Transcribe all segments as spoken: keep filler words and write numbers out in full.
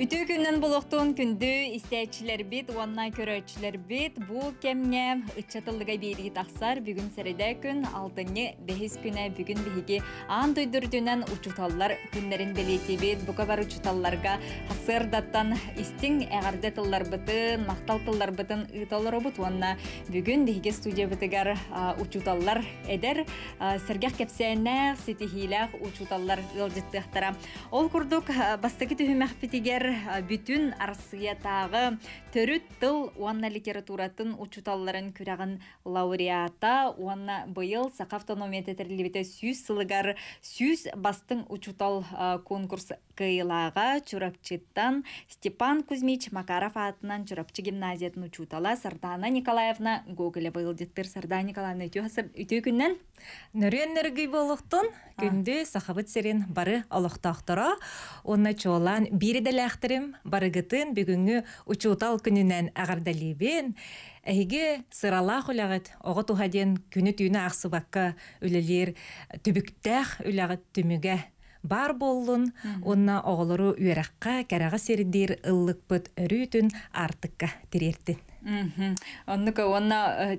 Үтүү күннен болоқтуын күнді истәчілер бит, уанна көрәчілер бит, бұл кәмне ұтчатылыға бейдігі тақсар, бүгін сәреді күн, алтыны бәхіз күні, бүгін бейге аң дойдырдынан ұчуталлар күннерін білеті бет, бұқа бар ұчуталларға хасырдаттан істің әғарды тыллар бұтын, мақтал тыллар бұтын ұталар обыт, уанна бүгін бейге студия бұтығар ұчуталлар әдір, сәргәқ кәпсәне, сетихиләқ ұчуталлар ғылжыттықтара. Ол күрдік бастығы түхімәқпетігер бүтін арсыятағы төрүт тыл уанна литературатын учуталларын күрәгін лауреата уанна быйыл Сақа автономия тәтерлебеті сүз сылыгар сүз бастың учутал конкурс кыйлаға Чурапчыттан Степан Кузьмич Макаров атынан Чурапчы гимназиятын учутала Сардана Николаевна Гоголя быйыл деттер Сардана Николаевна үтеу күннен Нүрен нергей болуқтын күнді сахабыт серен бары олықтақтыра онна чолан бири дәләқтірім барығытын бүгінгі учутал күнінен әғардалебен, әйге сыралақ үләғіт, оғы тұхаден күні түйіні ақсыбаққа үлелер түбіктәқ үләғіт түміге бар болын, онна оғылыру үйрәққа кәрәғі середер ұллық бұт үрүйтін артыққа терерттін. Оннука, онна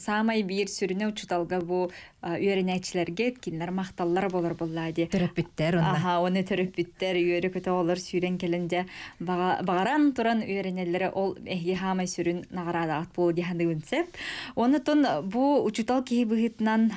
самай бир сүріне учуталга бу үйренәчілерге еткенлер мақталлар болар болады. Түріп бүттер онна. Аха, оны түріп бүттер, үйрі көте олар сүйрен келінде бағаран тұран үйренелері ол әйе хамай сүрін нағарады ат болды яғанды өнсеп. Оны тұн бұ учутал кейі бұғытынан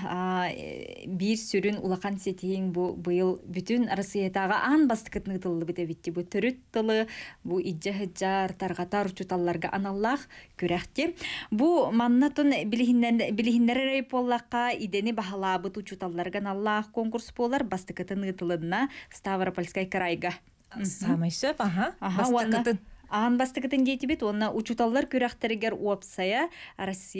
бир сүрін улақан сетейін бұйыл бүтін арысыетаға аң бастықытны тылы біте бітті. Бұ түріт тылы, бұ иджа-хыджар, тарғатар учуталларға аналлақ күрәхте. Бу маннатын билихиннәр райып оллаққа идені бағалабы тучуталларған Аллах конкурс болар бастықытын ғытылына Ставропольскай карайға. Самай сөп, аха, бастықытын. Аан бастықытын дейті бет, онына учуталлар күрәхтерігер уапсая, арас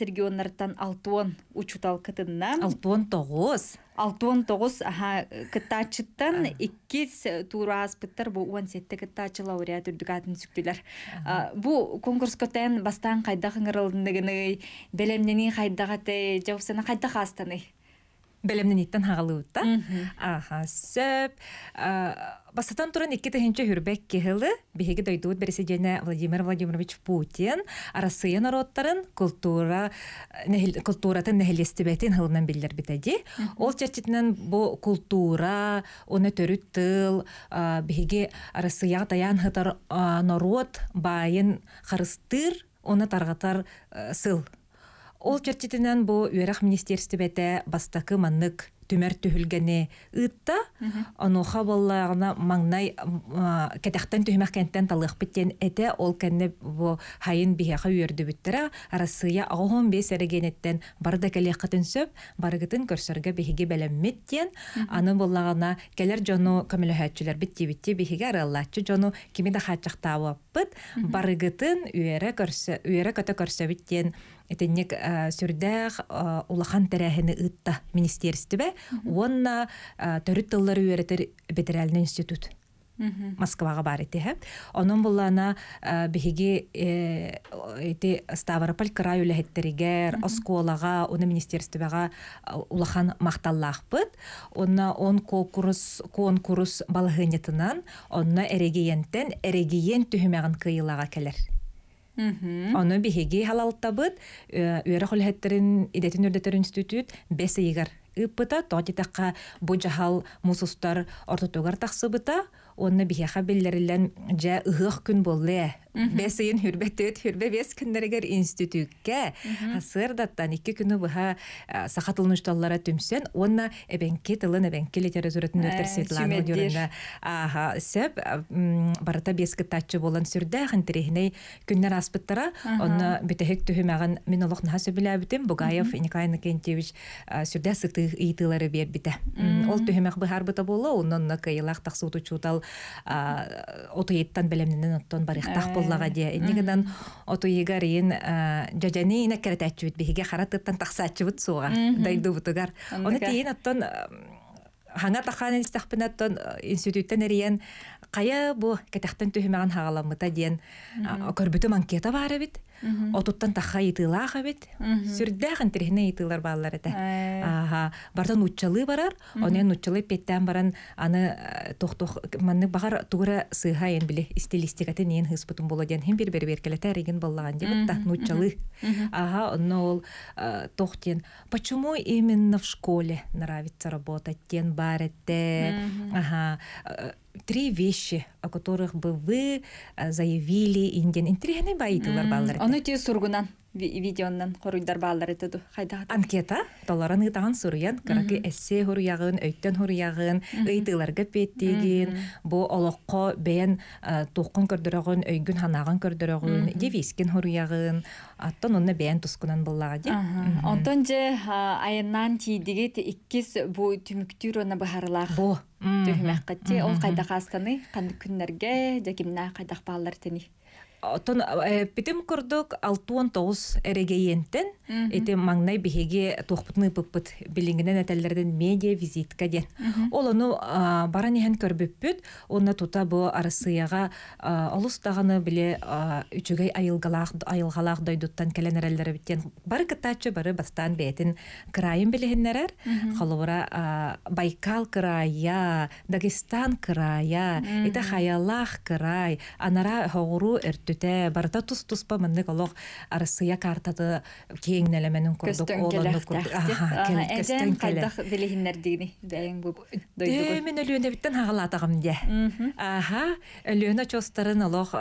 регионлардан алтуон учутал кытынна. Алтуон тоғыз. Алтуон тоғыз кыттачыттан иккез тура аспыттар бұл уан сетті кыттачы лауреат үрдігатын сүктілер. Бұл конкурс көттен бастан қайдақ ыңырылдыңдығыны, бәлемнені қайдағаты, жауапсаны қайдақ астаны? Бәлемнен еттен хағылы ұтта. Аха, сөп. Бастан тұрын екі тәхінші үрбәк кеғылы, бігегі дойдуыт бәрісі жені Владимир Владимирович Путин, арасыйын ороттарын культуратын нәхелесті бәтін ғылынан білдер бітәді. Ол чәрчетінен бұл культура, оны төрі тыл, бігегі арасыйға таян ғытар народ байын қарыстыр, оны тарғатар сыл. Ол чертетінен бұ үйрәқ министерсті бәті бастақы маңнық түмәр түхілгені ұтта, ануға болағына маңнай кәтәқтен түхімәқ кәнттен талық біттен әті, ол кәнні бұ хайын бігеға үйірді бүттіра, арасыя ағығын бес әрігенеттен барда кәлек қытын сөп, барығытын көрсірге бігеге бәлімметтен, аны болағына кәлер жону көмілі әтчілер бітті-бітті бігеге аралатшы жону кемі да қачақтауы бұд, барығытын үйірі көті көрсі біттен әтіннек сүрдәғ ұлақан тәрәхіні ұтта министерісті бә, онна түрі тыллары өретір бетерәлінің институт Москваға бар әті. Оның бұллана бігі Ставрополь қарай үлі әттерігер, осколаға, оны министерісті бәға ұлақан мақталлақ бұд. Онна он конкурс балғынетінан, онна әрегейентен әрегейен түхімәғін кыйлаға кәлір. Оны бігеге халалтабыд, өйірі құлхеттерін идетін үрдетер институт бәсі егер ұппыта, тоғдетаққа бұджахал мұсыстар ортотығар тақсы бұта, оны бігеға білдерілен жа ұғық күн болы. Бәсейін үрбәтөт, үрбә бәс күндерігер институтке асырдаттан екі күні бұға сақатылын ұшталлара түмсен, оны әбәнке тылын, әбәнке литературатын өртерсетлан өдерінді. Аға, сөп, барыта бәскі татчы болан сүрді, қынтірігіней күннер аспыттара, оны бітіхік түхімәғін мен олық наға сөбілі әбітім, Бугаев, Николай Никентьевич сүрді сықтығы ұйтылары бер біті. Ол түхімәқ бұғар бұта болы, онынна кайылақ тақсуыты чутал отуеттан бәлемнен оттан барықтақ боллаға де. Енігіден отуегар ең жажаны ең әкәрет әтчі бүт, бігеге қараттыптан тақса әтчі бұт суға, дайды бұтығар. Оны тейін оттан хаңа таққан әлістақпын оттан институттан әрейін қая бұ кәтәқтен түхімәған хағаламыта дейін көрбітім анкета бары бет. отуттан тахай итылах абет сүрдәгән тирһне итылар баллар әтә аха бартан уччалы барар онен уччалы петтән баран аны тохтох мәнне багар тугра сыйгаен биле стилистикаты нен хыспытын болоден һәм бер-бер беркеләтә реген баллаган дип тах уччалы аха нол тохтен почему именно в школе нравится работать тен барете аха три вещи, о которых бы вы заявили инден интриганы байтылар баллар. Аны те сургунан видеоннан хоруйдар баллар этеду. Хайда. Анкета, талараны таган сурыян, караки эссе хоруягын, өйттен хоруягын, ыйтыларга петтеген, бу алакка бен токкын көрдөрөгөн, өйгүн ханагын көрдөрөгөн, девискин хоруягын, аттан онна бен тускунан буллага ди. Онтон же айнан тидиге иккис бу түмүктүрөна бахарлар. Бу Төһмәк кәтте, ул кайда хастаны, кандай көннәргә, дәкимнә кайда баллар тени. Отон битем курдук алтуон тогуз эрегейентен, эти маңнай биһеге тохпытны пыппыт билингенен әтәлләрдән медиа визитка ден. Ол аны баран иһен көрбүппүт, онна тута бу арысыяга алыстаганы биле үчөгәй айылгалах, айылгалах дойдуттан келенерәлләре биттен. Бары кытачы, бары бастан бетин крайын билегеннәрәр, халыбыра Байкал края, Дагестан края, эта хаялах край, анара хогуру эрт те барта тус туспа мендек алог арсыя картаты кеңнелеменин курдук олонду курдук аха келестен кайдах билегендер дигени дайын бу дойдугу мен өлөндө биттен хагалатагым де аха өлөнө чостарын алог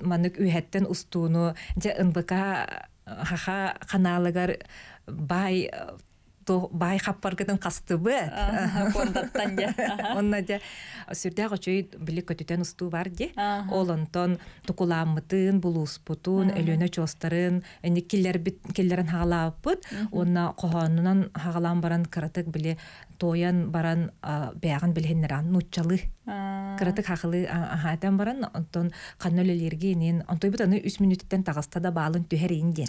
мендек үһеттен устууну же НБК хаха каналыгар бай то бай хаппаргатын кастыбы кондаттан же онна же сүрдәгә чөй билек көтүтән усту бар ди олонтон тукуламытын булуспутун элөнө чостарын эне киллер бит киллерин хагалапыт онна коханынан хагалан баран каратык биле тоян баран бягын билгеннәр нутчалы каратык хакылы ахатан баран онтон каннөлелерге нен онтой бутаны үс минуттан тагаста да балын төһәрин ди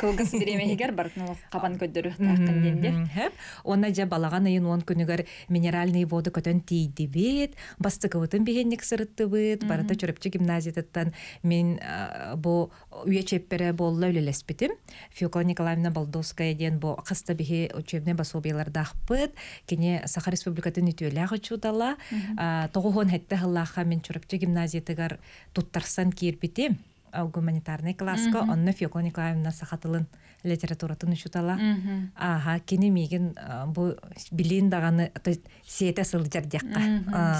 кылгыс биремегер баркнул кабан көдөрү хакын Онна же балаган айын он күнүгөр минеральный воду көтөн тийди бит, бастыкыбытын бигенник сырытты бит, барыта чөрөпчү гимназиятыттан мен бу үйө чеппере болла үлелеспитим. Фёкла Николаевна Болдовская ден бу кыста биги учебный басобиялардакпыт, кене Саха Республикатын үтөлөгө чудала, тогон хетте хыллаха мен чөрөпчү гимназиятыгар туттарсан кирбитим. Гуманитарный класска, онна Фёкла Николаевна сахатылын литературатын учутала. Аха, кини миген бу билин даганы, то есть сиэта сылджар дякка.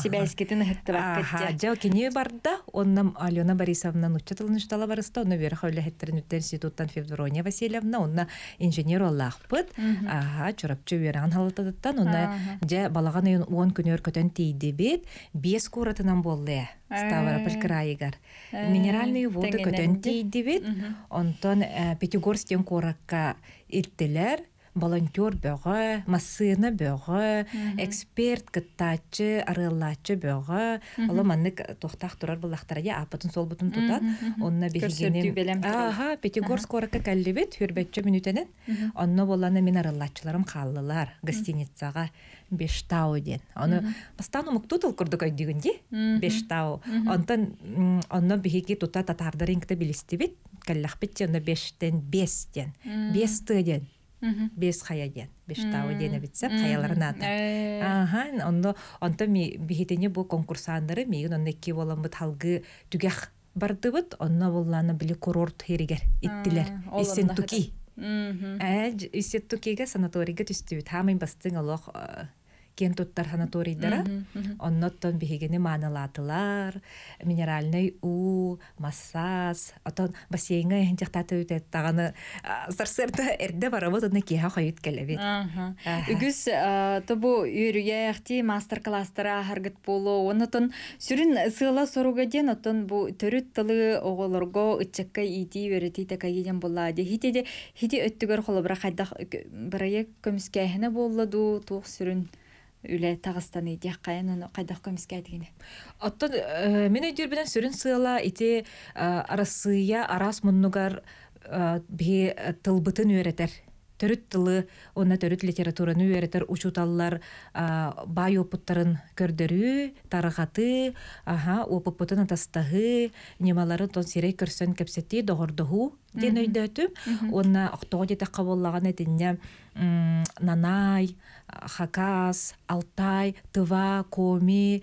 Сибайскетін хэттэ баккэтте. Жау кини барда, оннам Алена Борисовнан учатылын учутала барыста, онна Вера Хавля хэттерин үттер институттан Февдорония Васильевна, онна инженер оллахпыт, аха, чурапчы Веран халатадыттан, онна жа балаган айон он күнөр көтөн тейді бет, бес куратынан болды. Ставрополь краегар. Минеральные воды көтөн тейди бит. Онтон Пятигорстен коракка иртелер, волонтер бөгө, массына бөгө, эксперт кыттачы, арылачы бөгө. Ала маннык тохтак турар булактар я апытын сол бутын тутат. Онна бегигенем. Аха, Пятигорск коракка калли бит, хүрбетче мүнүтенен. Онна болланы мен арылачыларым каллылар гостиницага. Беш тау ден. Оны бастан умук тутыл курдук өйдігінде, беш тау. Онтан, онна бігеге тута татарды рингті білісті бет, каллах бетте, онна бештен, бестен, бесті ден, бес хая ден, беш тау дені бетсеп, хаяларын ата. Онтан бігетіне бұл конкурсандары, мейін онна ке болан бұт халғы түгәқ барды бұт, онна болланы білі курорт херігер, иттілер, есен түкі. Әй, үсет түкеге санаторийге түсті бет, хамын бастың олық кен туттар санаторийдара, оннаттан бігегені маналатылар, минеральный у, массаж, отон бассейнға еңдіқтаты өтеттағаны сарсырды әрді барабыт, онны кейха қойыт кәлі бет. Үгіз, табу үйріге әқті мастер-кластыра харгыт болу, оннатын сүрін сыла соруға ден, отон бұ түріт тылы оғылырға үтчекка иди өреті тәкәгеден болады. Хеде өттігір қолыбыра қайдақ бірайы көміскәйіні болады, туқ сүрін. Үле тағыстан идеяқ қайын, оны қайдақ көміске әдігені. Оттан, мен өйдербеден сүрін сыйла, ете арасыя, арас мұннығар тылбытын өретер. төрүт тылы, онна төрүт литератураны үйрәтер учуталлар бай опыттарын көрдөрү, тарахаты, аха, опыттын атастагы, немалары тон сирей көрсөн кепсетти догордогу ден өйдөтүм. Онна октоо жете кабыллаган этинне Нанай, Хакас, Алтай, Тыва, Коми,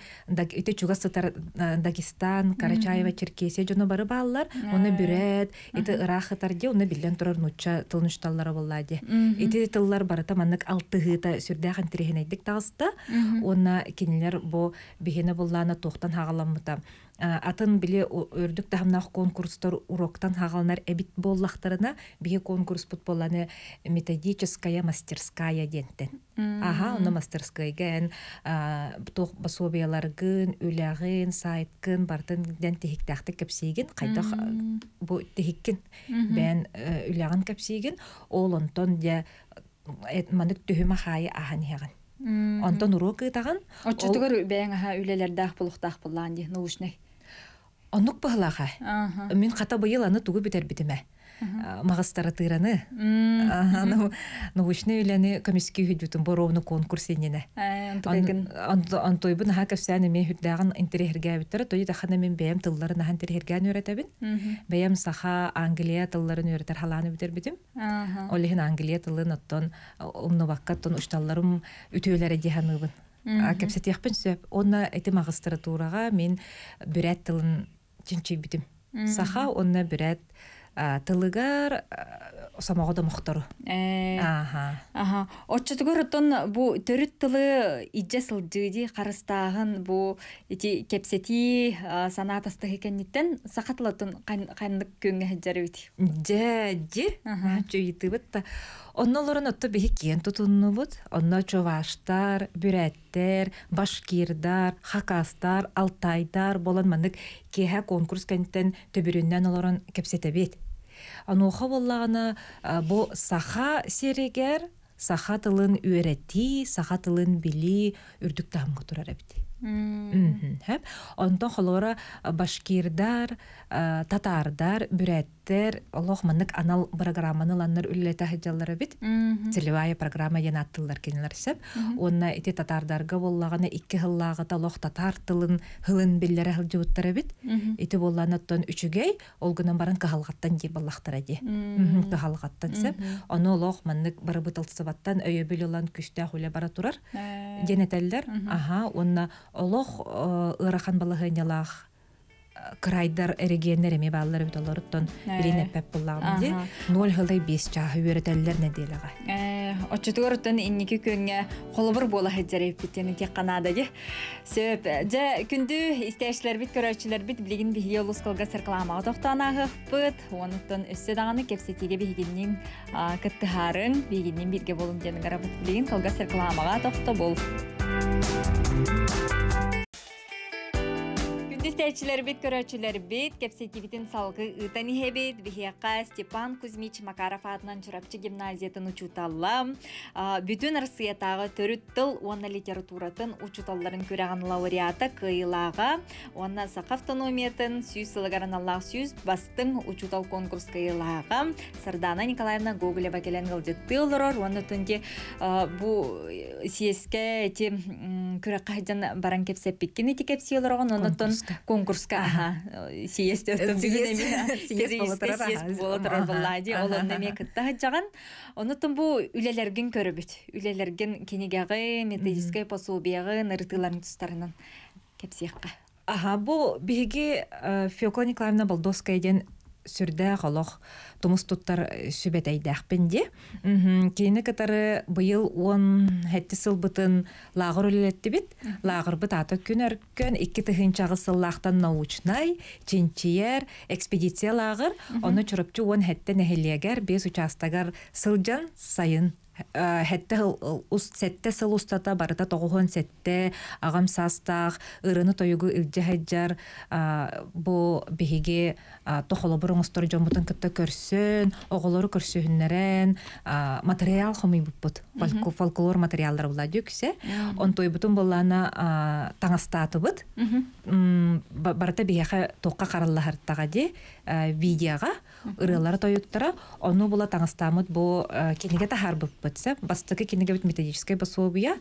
ите чугас Дагестан, Карачаева, Черкесия жону бары баалар, оны бүрет, ите ырахытар де, оны билен турар нуча тылнышталлары боллади. Ите тыллар барыта маннык алтыгыта сүрдәхін тирехенейдік тағыста, оны кенелер бо бігені боллана тоқтан хағаламыта. Атын біле өрдік тағымнақ конкурстар уроктан хағалынар әбит боллақтарына бігі конкурс пұтболаны методическая мастерская дентен. Аға, оны мастерскайген тоқ басобияларғын, өләғын, сайткын, бартын ден тихіктақты кәпсейген, қайтақ бұл тихіккен бән өләғын кәпсейген, ол онтон де манық түхімі қайы ағын еғын. Онтон урокы тағын. Отчатығыр бәң аға өлелерді ақпылықтақ бұллан ден, ұлышнай. Онық бағылаға. Мен қата бұйыл аны түгі бітер бітіме. Мағыстары тыраны. Научны үләні комиске үйдютын боровны конкурс еніне. Онтой бұн аға көпсәні мен үрдәғын интерегерге біттірі. Той тақына мен бәйім тылларын аға интерегерген өретәбін. Бәйім саха Англия тылларын өретәр халаны бітер бітім. Олығын Англия тылын оттон ұмны баққаттон ұшталларым үтеуләрі дегенібін. Көпсәті яқпын сөп. Онна әті мағыстары туыраға мен бүрәт тылын жінчей бітім. Саха онна бүрәт тылыгар самаға да мұқтару. Отчатығыр ұттон бұ төріт тылы иджесіл жүйде қарыстағын бұ кепсеті сана атастығы кәнеттен сақатылатын қайындық көңгі әджәрі өте. Жә, жә, жүйті бұтта. Онна оларын ұтты бігі кен тұтынны бұд. Онна човаштар, бүрәттер, башкирдар, хакастар, алтайдар болан маңдық кеға конкурс кәнеттен төбіріннен оларын кепсеті бет. Ануға боллағына бұл саха серегер, саха тылын өреті, саха тылын білі, үрдік тағымға тұрар әбді. Онтан қолора башкирдар, татардар, бүрәттер, лоғманық анал программаны ланнар үлілеті әжалар әбді. Целевая программа ен аттылар кенелер сәп. Онна әте татардарға боллағына екі ғыллағыда лоқ татар тылын ғылын білілері ғылды ұттар әбді. Әте боллағынаттан үшігей, олғынан баран қағалғаттан де боллақтар әде. Қағалғаттан сәп. Оны лоғманық бары бұтылсыбаттан өйе білілан күшті әғуле бара тұрар. Денетәлдер, аға, онна олох ырахан балыгынялах крайдар эрегенер эме баллар өтөлөрүттөн билинеп пеппуллаган ди ноль гылдай бес чагы үйрөтөлөр неделеге. Очтугөрүттөн инники көңө колубур бола хеджереп кетени тек канада ди. Сөп же күндү истешлер бит көрөчүлөр бит билигин бихи олускалга сыркламага токтонагы бит онуттон өссө даганы кепсетиге бигинин кыттыгарын бигинин бирге болун дени карабыт билигин колга сыркламага токто бол. Күндістәчілер бет, көрәчілер бет, кәпсетиветін салғы ұтаны әбет, бігеқа Степан Кузьмич Макаров атынан Чырапчы гимназиятын ұчуталла. Бүтін ұрсыятағы түріт тыл, онна литературатын ұчуталларын көрәған лауреаты кыйлаға, онна сақ автономиятын, сүйіз сылығарын Аллах сүйіз бастың ұчутал конкурс кыйлаға. Сардана Николаевна Гоголева келен ғылдетті олырыр, оны түнде бұ сиеске күрәқайдан баран кәпсеп беткен еті кәпсе олырған, оны түн конкурска сиес болатырар боллади ол оннаме кытта хаджаган онутун бу үлелерген көрөбүт үлелерген кенегагы методическое пособияга нырытыларын тустарынан кепсиякка аха бу биги Фёкла Николаевна Болдовская ден сүрдә халык тумус туттар сүбәтәйдәк пенде. Кейне катары быйыл он хәттесел бытын лагыр үлетті бит. Лагыр быт аты күн әрккен, екі тігіншағы сыллақтан научнай, чинчияр, экспедиция лагыр, оны чұрыпчы он хәтті нәхелегер, бес участагар сылджан сайын. Хәтті сәтті сыл ұстата барыта тоғуғын сәтті ағам састақ, ұрыны тойығы үлді әджар бұл бігеге тоқылы бұрын ұстар жомбытын күтті көрсін, оғылары көрсігіннерін материал құмай бұппыт, фолклор материалдар болады үксе. Он той бұтын боллана таңыстаты бұд, барыта бігеға тоққа қаралылы әрттаға де видеоға. ырылары тойуттара, ону була таңыстамыт бу кенеге тахар біппітсі, бастықы кенеге біт методической басуобия,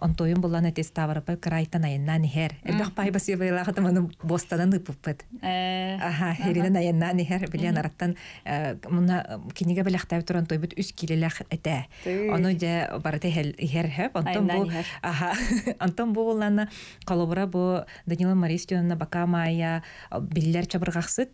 он тойын була нәтес таварапы крайтан айыннан хер. Эбдақ пай басуя байлағытым, оны бостанан ұпыппіт. Аха, херінен айыннан хер, білен араттан кенеге білақтау тұран той біт үз келеліқ әті. Оны де барыты хер хэп, онтан бу болана қалобыра бу Данила Мористионна Бакамая білілер чабырғақсыт,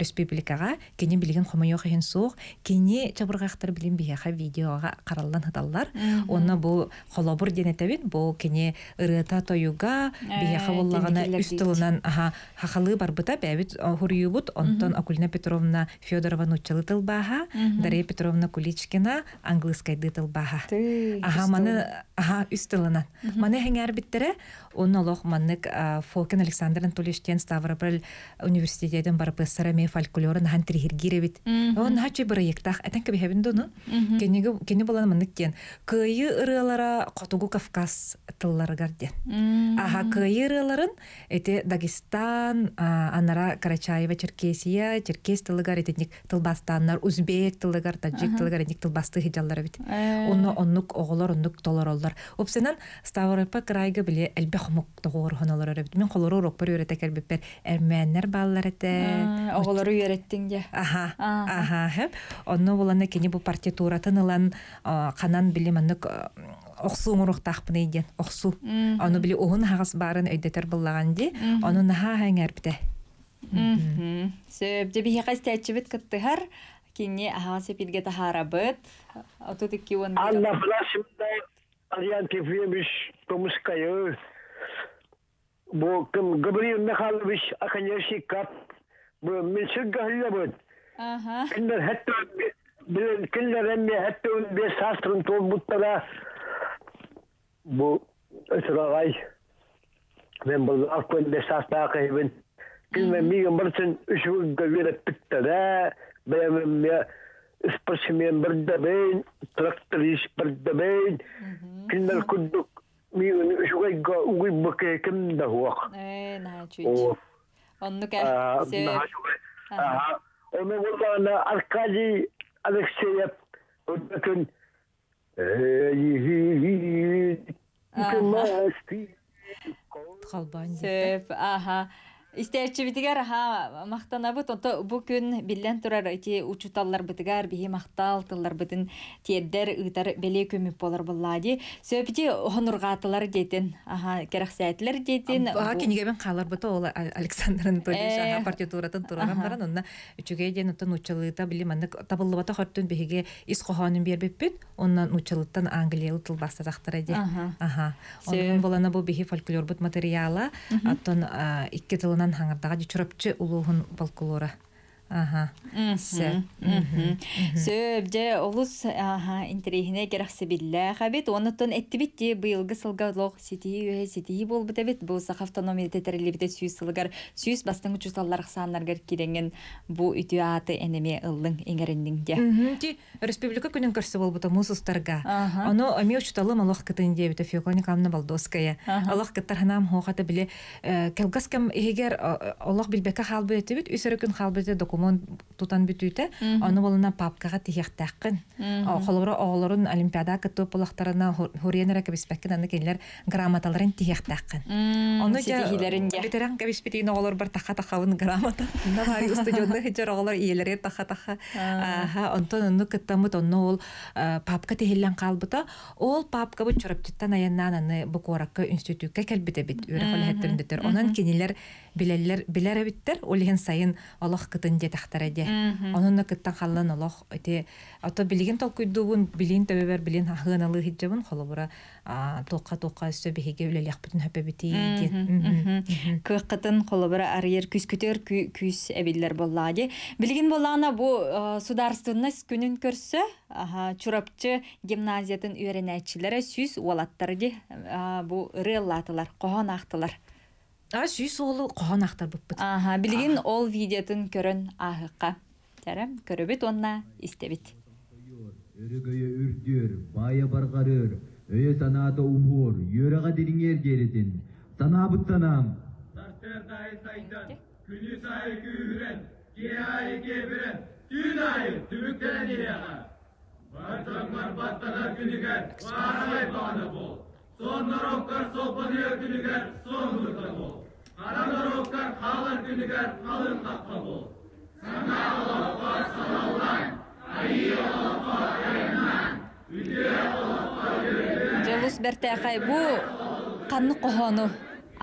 республикаға кені білген қомайоқ ең соқ, кені чабырғақтар білін бияқа видеоға қаралдан хаталар. Оны бұл қолабыр денетавин, бұл кені ұрыта тойуға, бияқа болағана үстілінен хақалы барбыта бәбіт ғұрыю бұд, онтан Акулина Петровна Федорова нұтчалы тылбаға, Дарья Петровна Куличкина англыскайды тылбаға. Аха, үстілінен. Маны хәңәр біттірі, оны олық маннық Фокин Александр Анатольевичтен Ставрополь университетен барып сыраме фольклорын хан трихергиревит. Он хачы бары ектақ, әтән кәбі хәбінді оны. Кені боланы маннықтен. Күйі ұрылара Қотугу Кавказ тылларғарден. Аха, күйі ұрыларын әте Дагестан, анара Карачаева, Черкесия, Черкес тылығар, әтетнік тылбастаннар, Узбек тылығар, Таджик тылығар, әтетнік тылбасты хиджалары бит. Оны оннық оғылар, оннық толар олар. Опсынан Ставропа крайга біле әлбе құмық тұғыр ғаналар өребді. Мен қолыру рөкпір өретек әлбеппер әрмәннер балылар әтен. Оғылыру өреттің де. Аха, аха, әп. Оны оланы кені бұл партитуратын ылан қанан біле мәнік Оқсу ұңырықтақпын ейден, Оқсу. Оны біле оғын хағыс барын өйдетер бұллаған де, оны наға әңәр біде. Сөп, жебе еқаз тәтчібіт күттіғар, кені ағасы пілге тахарабыт. Алиан Кефимович Томская, Боком Габриил Михайлович Аханьяшикат, Мельчик Гальявод. Ага. Киндер хэтон, блин, киндер эмми хэтон без састрын тол буттара. Бо, эсрагай. Мен бұл ақпен без састра қайбын. Киндер миге мұртын үшігін гавері піттара. Бәлемін мен... Спортсмен бірдәбейін, тракторист бірдәбейін, кіндер күндік миын үшуғайға ұғын бүкей кімді хуақ. Әй, наға чүйт. Онны кәр, сөй. Оны олағына Аркадий Алексеев өткін сөйп, аха. Истерчи битигар ха мақтана бұт, онта бүгін білен тұрар әте ұчуталлар бітігар, бейі мақтал тыллар бітін теддер ұйтар бәле көміп болар болады. Сөйпіде ғонырғатылар дейтін, керақсәтілер дейтін. Аға кенеге мен қалар бұты ол Александр Анатольевич аға партитуратын тұрған баран, онына үшіге ден ұттан ұтчалыта білім анық табылы бата қорттың бейге ес қоғанын бербеппен, онынан ұтчалыттан англиялы тылбастадақтыр хаңырдаға жүчіріпчі ұлығын балқылора. Сөп, жа олыс интерейіне керақсы білі қабет, оныттан әтті бітті бұйылғы сылға ұлық сетейі өе сетейі бол бұта бет, бұл сақав тономеде тәрілі біте сүйіс сылғар, сүйіс бастың үшісалларық саңырғар керенген бұл үті аты әнеме ұлың еңіріндіңде. Республика күнін көрсі бол бұта мұсыстарға. Оны әме үшіталым Аллах кітінде біті Феоклоникамна Балдоская. Аллах кіттар ғанам хоғаты біле кәлгаскам егер Аллах білбәкі қалбы әті біт, үсірі күн қалбы әті документ тутан бүтүйті, оны болына папкаға тиғақтақын. Қолыбыра оғылырын олимпиада күтті бұлақтарына хөрияны рәкебеспәккен аны кенілер грамоталарын тиғақтақын. Оны бітірін кәбеспетейін оғылыр бір таққа-таққауын грамота. Студионы хетер оғылыр иелерер таққа-таққа. Онтан оны күттамыт, оны ол папка тиғелен қалбыта. Ол папка бұт чөріптеттен айыннан аны бұқоракы институтқа кәлбіті біт. Ө Білер әбіттер, олеген сайын Аллах күтін де тақтар әде. Оныңны күттен қалын Аллах өте. Ата білген тал көйді бұн, білен тәбәбәр, білен ғын алы хиджабын, қолы бұра толқа-толқа үсі бігеге өлелек бүтін әпі біті еген. Көк қытын қолы бұра әргер күз көтер, күз әбелілер болла әде. Білген болағына бұ сударстыныз күнін көрсі, чұрапчы гимназиятын үйерен әтшілері сүйіз олаттарды бұ релатылар, қоғанақтылар. А, сүйіс олы қоған ақтар бұппыт. Аға, білген ол видеотын көрін ағыққа. Тәрім, көрібіт онына істебіт. Үрігіе үрдер, байы барғарыр, өе санаты ұғыр, ереға деріңер керетін. Сана бұт санам. Сартырдай сайтан, күні сайы күйірен, Киаи кебірі, түйін айы, түбіктері неяға. Барчаңлар бастанар күнігер, барай бағаны бол. Сон наровкар сопыныя күнігер, сон ғырта бол. Қара наровкар қалар күнігер, қалын қаққа бол. Сана Аллаға салалай, айы Аллаға айынан, үйде Аллаға үйерген. Жолыс бәрті әқай бұ, қанны қоғану.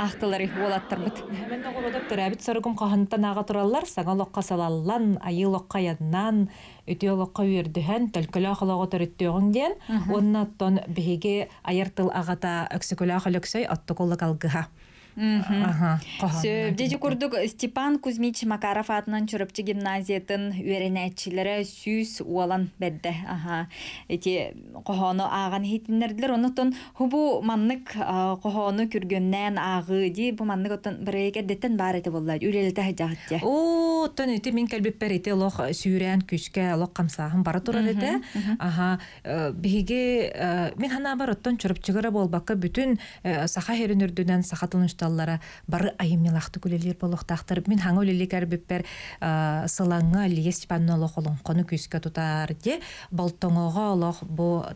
Ахтылары болаттырмыт. Мен оғылдап тұр, әбіт сұрығым қағынтан аға тұралар, саңа лоққа салаллан, айы лоққа ядынан, өте лоққа өрдіген, түлкілі ақылығы түріттіғын ден, онына тұн бігі айыртыл ағата өксікілі ақылы өксөй атты қолық алғыға. Сөбдеді күрдік Степан Кузьмич Макаров атынан Чүріпчі гимназиятын өренәтчілері сүйіс уалан бәдді. Қоғаны ағаны хейтінерділер. Онықтан бұл маңнық қоғаны күргеннен ағы де, бұл маңнық оттан бір әкердеттен бар әті болады. Үрелді жағытте. Оттан өте мен кәлбіп бәр әті лоқ сүйірен күшке лоқ қамсағын бары тұрар әті. Бігі мен ғана бар оттан Чүріпчігірі болбаққа бүтін сақа херінірдінен сақатылынышты таллара бары айымнылақты күлелер болуқтақтыр. Мен хаңы өлелек әрбіппер сылаңы әліге Степанның олық олың қоны көзге тұтар де, болттоңыға олық бұл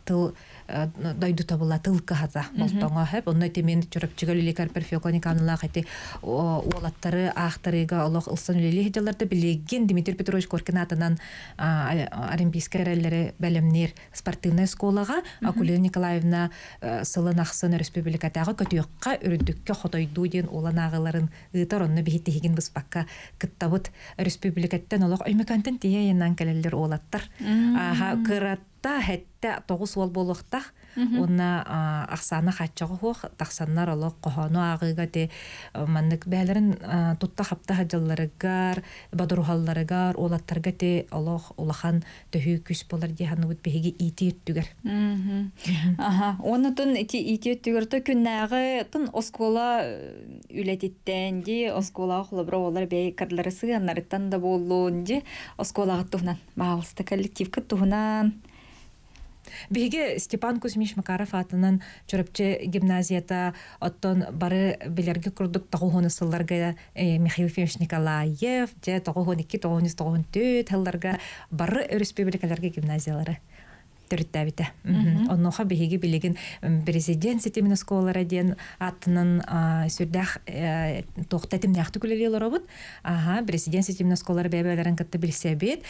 дойды табыла тыл қағаза. Болттоңы әп, онын өте мен жүріпчігі өлелек әрбіппер феокланик анылақ әте олаттары, ақтарыға олық ұлсын өлелек әделерді білеген Дмитрий Петрович Коркин атынан олимпийскі әрелері бәлімнер спортивная школаға, Акулина Николаевна сылын ақсын республикатағы көтеуққа үріндікке қотойды дуден олан ағыларын ұйтар онны бейттігін бұспаққа күттабыт республикаттан олық өймекантын тейейіннан кәлелер олаттыр. Қыратта әтті тоғыз ол болуқтақ, онна ақсаны қатшығы хоқ, тақсаннар олық қоғану ағыға де мәнік бәлірін тұтта қапта ғаджаларығар, бадырухаларығар, олаттарға де олық олыған төхі күш болар де ғану бұд бейге иті өттігер. Оны тұн иті өттігерді күннәғы тұн оскола үләтеттен де, оскола құлабыра олар бәй кірлері сығанарыттан да болуын де, осколағы тұғынан, бағылысты коллективкі тұғынан. Беге Степан Кузьмич Макаров атынан Чүріпчі гимназията оттон бары білерге күрдік тоғуғыны сылларға Михаил Фимович Николаев, тоғуғын екі, тоғуғын төрт хылларға бары республикаларға гимназиялары түрітті әбіті. Оныңға беге білеген президент сетемін ұсколары ден атынан сүрдәқ тоқтатымны ақты күлелелер обыд. Президент сетемін ұсколары бәбәлерін қатты білсе бет.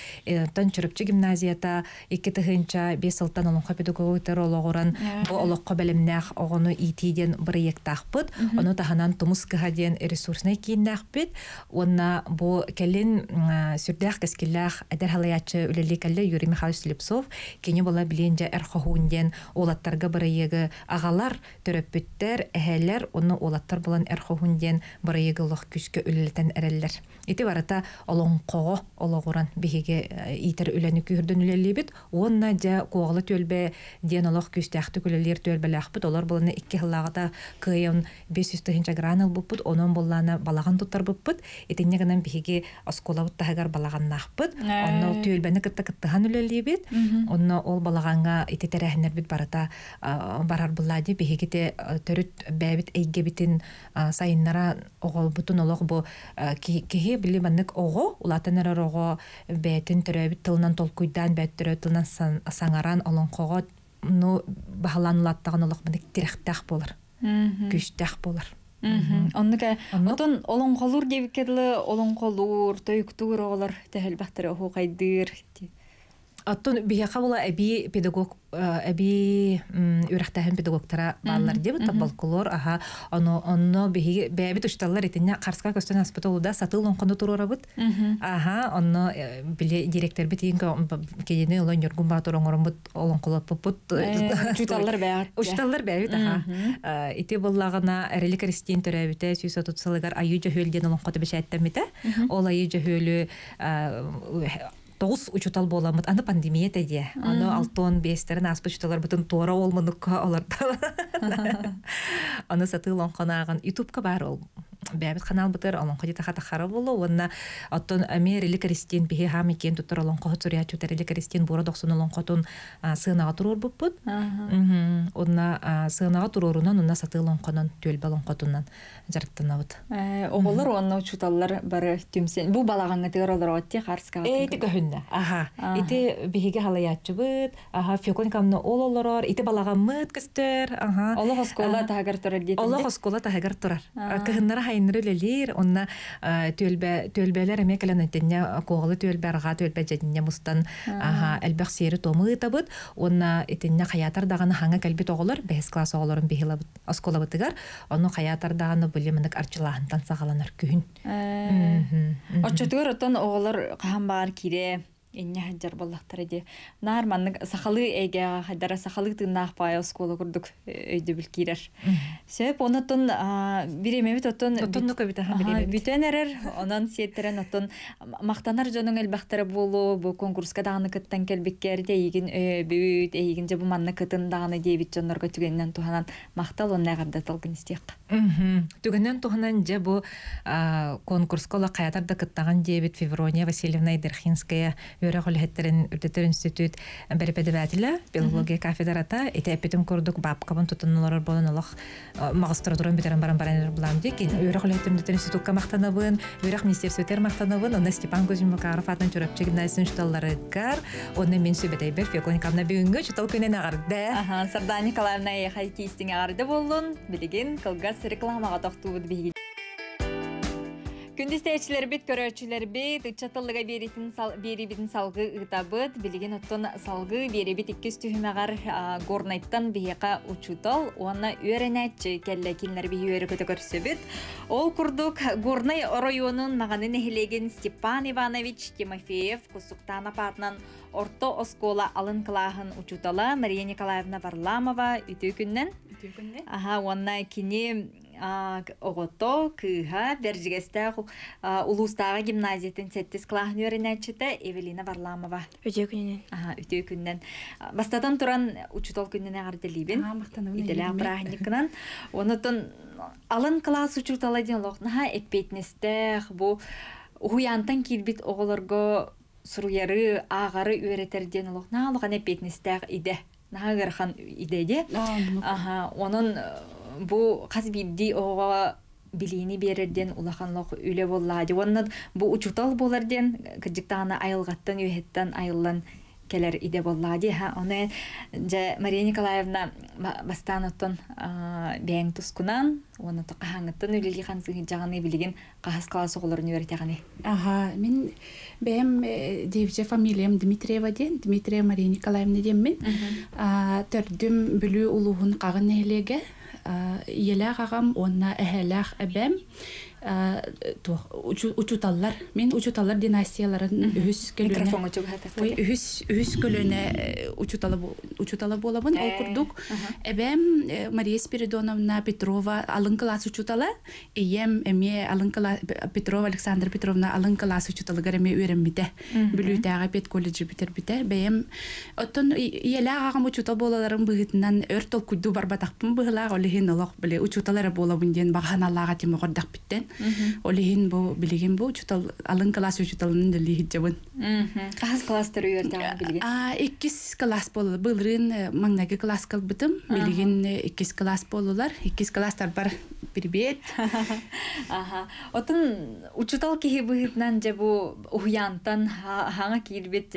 Тон Чүріпчі гимназията екі тығынча бес алтан олыңға педагогтер олығырын олыққа бәлімнәқ оғыны итейден бірі ектақ бұд. Оны тағынан тұмысқыға ден ресурсына кейіндәқ бұд. Оны бұл кәлін сүрдәқ кәскілләқ әдір халаятшы өлелі біленде әрқағуынден олаттарға бірайығы ағалар, түріппіттер, әхәлер, оны олаттар болан әрқағуынден бірайығы лұқ күшке өлілітен әрелер. Еті барата олың қоғы олығыран бігеге етір өләні күйірдің өлелі бет, онына де қоғылы төлбе ден олық күшті әқті көлелер төлбелі әқпіт, олар боланы екі ғылағыда күйін бес жүз гранал бұппыт, оның боланы балаған тұттар бұппыт, етіне ғынан бігеге асқолауыт тағығар балаған нақпыт, оны төлбәні кітті-кіттіған өлелі бет, оны ол балағанға ететер әхінер біт барыта барар бұлады, бігегеде түріт бәбіт әйге бітін сайыннара оғыл бұтын олық бұ кеге білі мәнік оғы, ұлатынырар оғы бәтін түрі бі тылынан толқуйдан, бәт түрі тылынан саңаран олың қоғы бағалан ұлаттаған олық мәнік тіріқтәқ болыр, күштәқ болыр. Онын олың қолур деп кеділі, олың қолур, тойықтығыр оғылар тәхіл бақтыры оғы қайдыр. Аттон бияқа бола әбей педагог, әбей өріқтәхін педагогтара балалар деп, табалқылор, аға, оны бәбіт ұшталар етіне қарсқа көстен аспыт олуда сатыл онқынды тұру орабыт, аға, оны біле директор біт ең кедені олан үргін бағатыр оңырын бұт, олан қолап бұт. Үшталар бәбіт. Үшталар бәбіт, аға. Ете болағына әрелі кәрістен түрі әбіті, сүйсі тұтсылығар айы жөхөлден олан қоты бі тоғыз ұчутал боламыд, аны пандемия тәде. Оны алтон бестерін аспы ұчуталар бұтын туара олмыныққа оларды. Оны сатылың қанағын ютубқа бар ол. بيعمل قناة بطير أو لنقدي تخت خرابوله وإن أتون أمير اللي كريستين بهي هم يكين تطر لنقه تريه تطر اللي كريستين بورا دخسون لنقطون صناعة طرور ببض أمم وإن صناعة طرورنا الناس تطير لنقطن تقول بلنقطنا جربت النوت أولر وإنه شو تطلر بره تمسين بو بلاغنا تقرأ درواتي خارس كات إيه تكهننا أها إيه بهيجا هلايات جبت أها في كون كمنا أولر إيه بلاغمت كستر أها الله خسقولة تهجر ترديت الله خسقولة تهجر ترر كهننا نرول اللير أن تولب تولبلر ميكلا نتنيا كوغل تولبرغات تولبجنيا مستن ها البخسير تومي تبد وأن إتنيا خياتر دعنا هنگا كلب تغلر بهس كلاس غلر بهلا أسكولا بتجار أنو خياتر دعنا بلي منك أرجلاه تن سغلنا ركون. أشتغل تن غلر قهم بار كده إني هجر بالله ترجع نهار منك سخلي إيجا هدر سخلي تناه بايا أسكولا كردك يجيب الكيرش. سبب أنا تون بري ميت تون تون نكو بتها بتنرر أنا سيترن تون مختنر جنون البختر بولو بكونكورس كدانا كتنكل بكيرتي يجين بيوت يجين جبوا منك تندانا جي بتجنر كتجنن تهانن مختلون نقدر تلقين استيق. تجنن تهانن جبوا كونكورس كلا قيادة كتجنن جي بت فيفرونيا وسيلفنا يدرخينسكيا يروحوا لهترن الترن إنستيتوت بربدبات لا بيولوجيا كافيدرتا إتأبتم كردك باب كمان تتنلر بولن الله مغستر درون بترن بران بران البلام ديكين يروحوا لهترن الترن إنستيتوت كمختنبون يروح ميسير سوتر مختنبون والناس تبان كوزين مكارفات نشرب شيء ناس نشتلر الكار ونمين سبتاي برفي كون كمنا بيونجو شتلكونا نعرضه أها سرداني كلامنا يخليك تيجي عرضه بولن بلجين كلجس ركلام عطختو بتبيه Күндіз тәйшілер бет, көрәшілер бет, ұтшатылыға бері бетін салғы ұтабыд, білген ұттын салғы бері бет еккіз түхімағар ғорнайттан бейеқа ұчутал, оны өрінәтші кәлі келінер бейі өрі көті көрсі бет. Ол күрдік ғорнай орайонын мағанын әхілеген Степан Иванович Тимофеев құсықтан апатынан орта оскола алын қылағын ұчутала Мария Николаевна Варламова үті күннен. Үті Огото, Кыха, Бержигестер, Улустара гимназиятын сәттес клаһын өренәтчіті Эвелина Варламова. Өте күннен. Өте күннен. Бастадан тұран учутол күннен әғарділейбін. Иделі апрахникынан. Онытын алын класс учуталаден лоқтынаға әппетнестер. Бұл ұйантан келбет оғыларға сұруяры, ағары өретерден лоқтына алған әппетнестер иде. Наға ғырқан идеде. Оның Бу қазбидди оға билини берерден улаханлық үлі болады. Онын бұ учутал боларден, күджіктаны айылғаттан, үйеттен айылын келер иде болады. Оны Мария Николаевна бастаныттын бәйін тұскынан, оны тұқағаңыттын үлілі қансығы жағаны білген қағас қаласы қоларын өртеғаны. Аға, мен бәйім дейвже фамилиям Дмитриева ден, Дмитрия Мария Николаевна ден мен. Төрдім бүлі ұлуғын қағын әйлегі. Еләк ағам, онына әхәләк әбәм ұчуталар, мен ұчуталар династияларын үхіс көліне ұчуталы болабын, ол күрдік әбәм Мария Спиридоновна Петрова алын қылас ұчуталы, әйем әме Петрова Александр Петровна алын қылас ұчуталығыр әме өрімбіті, бүлі үтәға пет колледжі бітір-біті, бәйім өттін еләк ағам ұчутал болаларын бұғытынан өрт ол күдді барбатақпын бұғылар, олығын олық біле ұчуталары болабын ден бағған Аллаға темі ғордақ біттен. Олеген бұл, білеген бұл, алын класс үшіталының дөлігі жабын. Қағыз кластыры өрдіған білген? Еккіз класс болылар. Бұлырын маңнагі класс қалбытым. Білген еккіз класс болылар. Еккіз кластар бар бірбет. Отын үшітал кейі бұғытнан жабы ұйянтан ғаңа кейлбет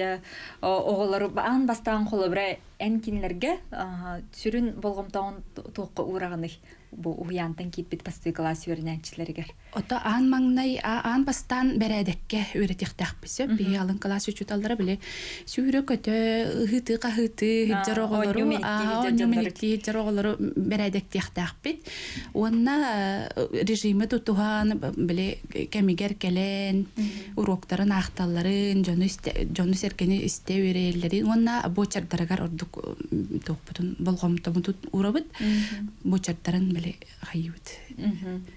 оғылары аң бастаған қолы бұра ән кенілерге сүрін болғымтауын тоққа ұрағыны бұл ұйянтан кетпет басты класс өрінәншілерігер. Ота аң маңнай, аң бастан бәрәдәкке өретектәқ бісіп, бей алын класс үшіталдыра біле сүйірі көті, ғыты, қағыты, хеджар оғылару, нөменетті хеджар оғылару бәрәдәктектәқ бет. Онына режимі тұтуған, біле кәмегер кәлен, уроктарын, ақталарын, жоны сәркені істе өрелерін, онына бочардырығар ордық болғамтамын тұт ұрабыд, бочарттарын біле ғайуыд.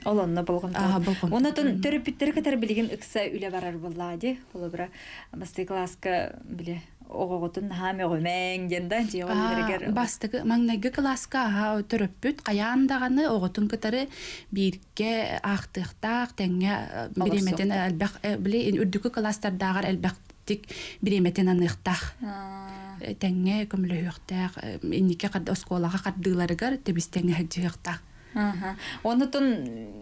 Оланна болғамтамын. Онатын төріпіттері кәтір білеген үксі үлі барар болады. Олы бұра басты классқа біле Oğutun hami gömen genden diyor gereger. Bastık mangnaygı klaska ha ötürüp qayandagany oğutun kiteri birke axtıqta tenge birimeten elbaq bile in ürdükü klastardagı elbaqtik birimeten anıqtaq. Tenge kömlü hüqtaq innike qadda skolaga qaddılargar tebistenge hüqtaq. Ага. Онутун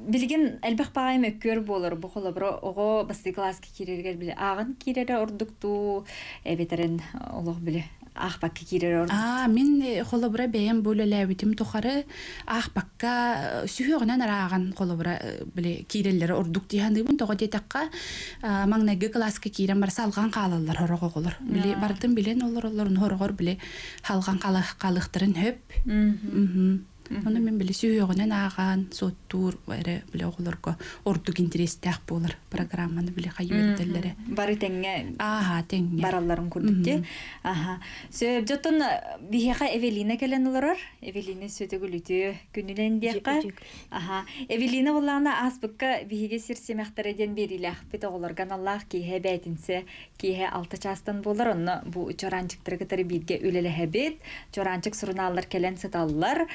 билген элбек багайме көр болор, бу холобро ого басты класска кирергер биле. Агын кирере ордукту, эбетерин олог биле. Ахпак кирер ордук. А, мен холобро бем бөлөлөбүтүм тухары ахпакка сүйөгүнөн араган холобро биле кирелер ордук дегенди бун тога детакка маңнаги класска кирем бар салган калалар орого колор. Биле бардым билен олорлорун хорогор биле халган калах калыктырын хөп. Мм. Onu men bile süyöğünen ağan, sottur, bari bile oğularga orduk interestaq bolar, programmanı bile qayıbetdilleri. Bari tenge. Aha, tenge. Barallarım kurdukte. Aha. Söb jotun biheqa Evelina kelenilar. Evelina sötegülütü günülendiqqa. Aha. Evelina bolana asbıkka bihege sirsemaqtar eden berilaq. Bit oğulargan Allah kihe betinse, kihe altı çastan bolar. Onu bu çorançıktırgı tarı birge ölelehebet. Çorançık surunallar kelen satallar.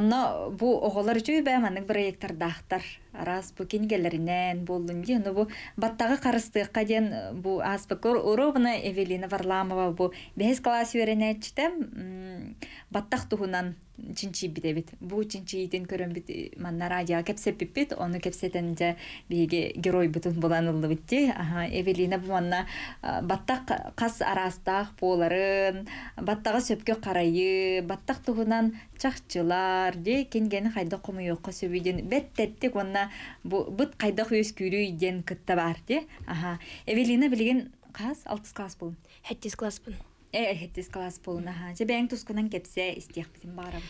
Онна бу оголар үчүн байманын проекттер дахтар. Арас бу кингелеринен болдун ди, ну бу баттагы карыстыкка ден бу аспектор Уровна Эвелина Варламова бу бес класс үйрөнөчтөм баттак тугунан чинчи битебит. Бу чинчи иден көрөм бит манна радио кепсеп бит, аны кепсетенде биге герой бүтүн боланылды битти. Ага, Эвелина бу манна баттак кас арастак боларын, баттагы сөпкө карайы, баттак тугунан чакчылар де кинген хайда кумуюкка сөбүдөн беттеттик онна бу бут кайда өз күрүй ден кытта бар де. Ага, Эвелина билген кас алты класс болун. жети класс болун. Эхеттес класс полна ха. Же бен тускунан кепсе истек битим барам.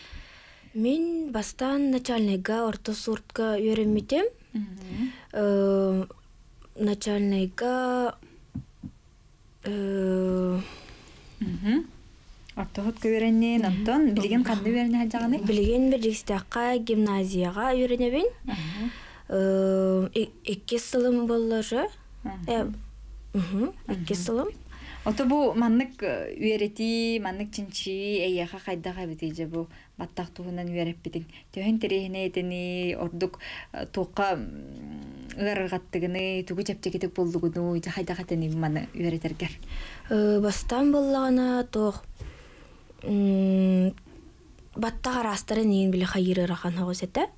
Мен бастан начальныйга орто суртка үйрөнмитем. Э, начальныйга э, мм. Ортогот көйрөннен, антон билген кандай үйрөнө жаганы? Билген бир истекка гимназияга үйрөнөбүн. Э, эки сылым боллору. Э, мм, эки сылым. Ото бу маннык үйрети, маннык чинчи, эйяха кайдага битеже бу баттак тугунан үйреп битин. Төхөн терехине этени, ордук токка ыргаттыгыны, түгү жептекетек болдугуну, кайдага тени маны үйретергер. Бастан боллагана тох баттак арастарын эн биле хайыр рахан хосете.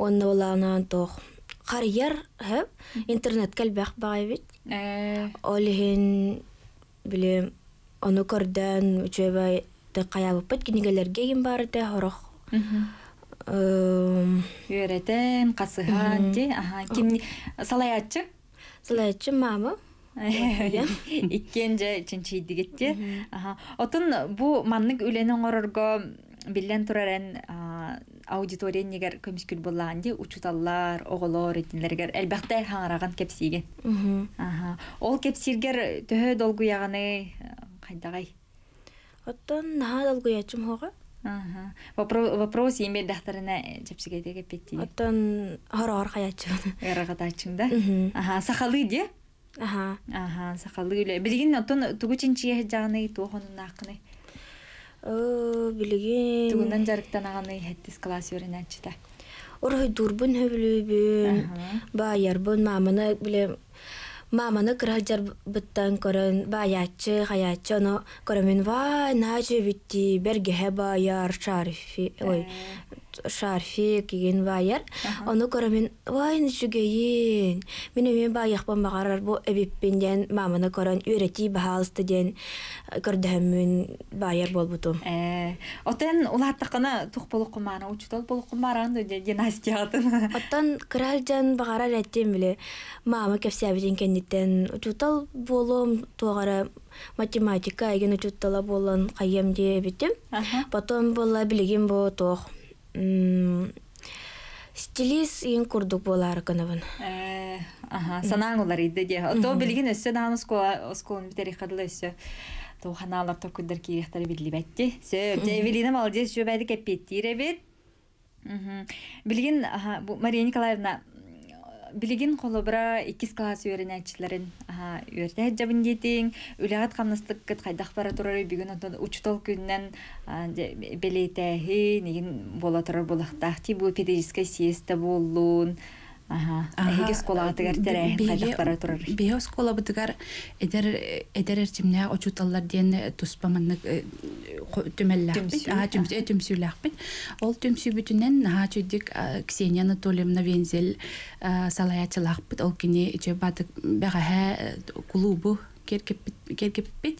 Онда боллагана тох карьер хеп интернет келбек багайбит. Олин Били, оны көрден, үшебай, ты қаябып бет, кенегелерге ем барды, хорық. Үйеретін, қасыған, де. Салаятшы? Салаятшы мамы. Иккен жа ченчейді кетті. Отын, бұ манның өленің орырға билен турарен аудитория негер көмішкіл болған де, учуталлар, оғылар, етінлергер, әлбәқті әңараған кепсиге. Ол кепсиргер төхі долгу яғаны қайдағай? Оттан наға долгу ячым хоға. Вопрос ембер дақтарына жапшыгайда кепетті. Оттан ғар-ғарға ячым. Ғарға ячым да? Сақалы де? Сақалы өлі. Білген оттан түгі ченчиге жағаны, тоғының ақыны? Билеген тугунан жарыктан аганы хеттис класс өрөнөчтө. Орой дурбун хөбүлүбүн, баярбын маманы билем. Маманы кыралжар биттан көрөн, баячы, хаячы аны көрөмүн вай, нажы битти, берге хеба яр шарфи, ой, шарфи кийин баяр. Аны көрөмүн вай, нижүгөйүн. Мени мен баякпан багарар бу эбиппенден маманы көрөн үйрөтү баалстыден көрдөмүн баяр болбутум. Э, отен улаттыкына тукполу куманы, учтол болу кумаран династиятын. Оттан кыралжан багарар этем биле. Мама кепсебиден кенди учутал болом тугара математика эген учутала болон кайем дие битим. Потом болла билигин бо тох стилис ин курдук болар кыныбын. Э, ага, санаңлар иде де. Ото билигин өссө даныскола, сколун битере кадылы өссө. Тоханалар токуддер кийехтер билибетти. Сөп, Эвелина молодец, жөбәдик эппеттиребит. Мм. Билигин, ага, бу Мария Николаевна билигин холобра иккис класс үйренәчләрен үртә җабын дитең үләгат камныстык кит кайдах бара турары бүген учтол күннән белетәһи нигин бола турар булактах ти бу педагогическая сессия буллун аха иккис класс тәрәй кайдах бара турар био школа бутыгар эдер эдер тимнә учтоллар дигән туспаманлык төмәлләр бит а төмсә төмсүләр бит ул төмсү бүтүннән хачыдык Ксения Анатольевна Вензель салаячылар бит ул кине иҗе бат бәгә клубы керкеп бит